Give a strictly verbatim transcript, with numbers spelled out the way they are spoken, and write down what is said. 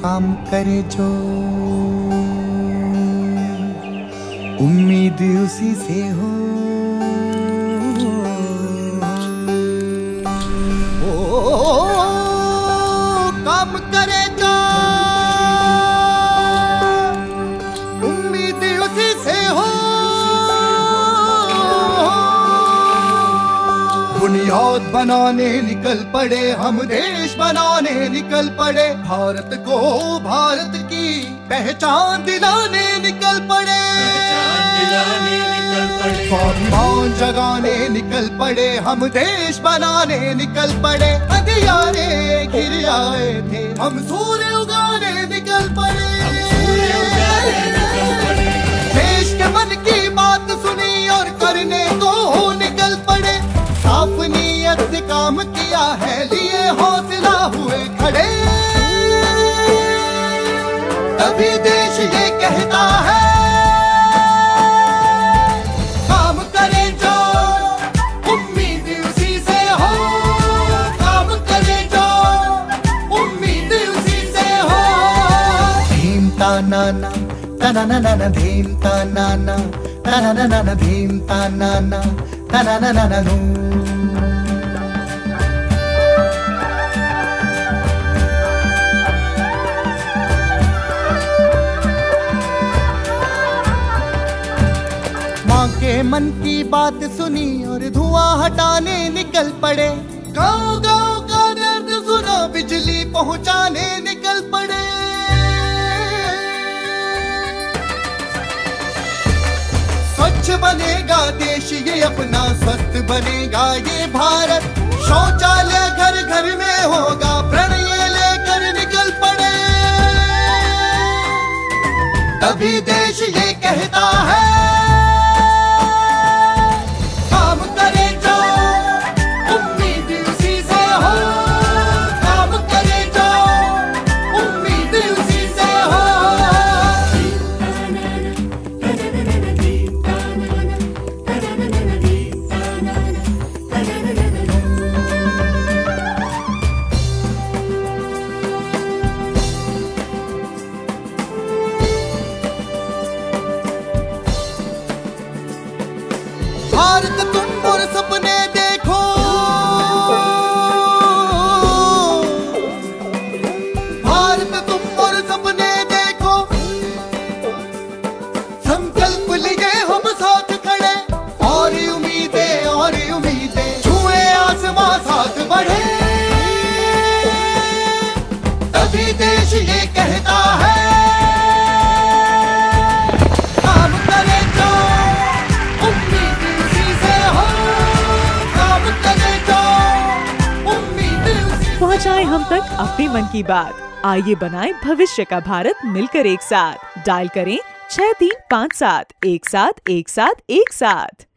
काम करे जो उम्मीद उसी से हो। ओ काम करे जो उम्मीद उसी से हो, बुनियाद बनाने निकल पड़े हम, देश बनाने निकल पड़े, भारत को भारत की पहचान दिलाने निकल पड़े, दिलाने निकल पड़े, सम्मान जगाने निकल पड़े हम, देश बनाने निकल पड़े, अंधियारे गिर आए थे हम, सूर्य उगाने निकल पड़े, देश के मन की बात सुनी और करने को निकल पड़े, साफ नीयत से काम किया है, लिए हौसला हुए खड़े, तभी देश ये कहता है काम करे जो उम्मीद उसी से हो, काम करे जो उम्मीद उसी से हो। भीम तानाना तानाना भीम तानाना तानाना भीम तानाना तानाना के मन की बात सुनी और धुआं हटाने निकल पड़े, गाँव गाँव का दर्द सुना, बिजली पहुंचाने निकल पड़े, स्वच्छ बनेगा देश ये अपना, स्वस्थ बनेगा ये भारत, शौचालय घर घर में होगा, प्रण ये लेकर निकल पड़े, तभी देश ये कहता है भारत तुम और सपने देखो, भारत तुम और सपने देखो, संकल्प लिए हम साथ खड़े, और उम्मीदें और उम्मीदें छुए आसमां साथ बढ़े, तभी देश ये कहता है पहुंचाएं हम तक अपने मन की बात। आइए बनाएं भविष्य का भारत मिलकर एक साथ। डायल करें छह तीन पाँच सात एक सात एक सात एक सात।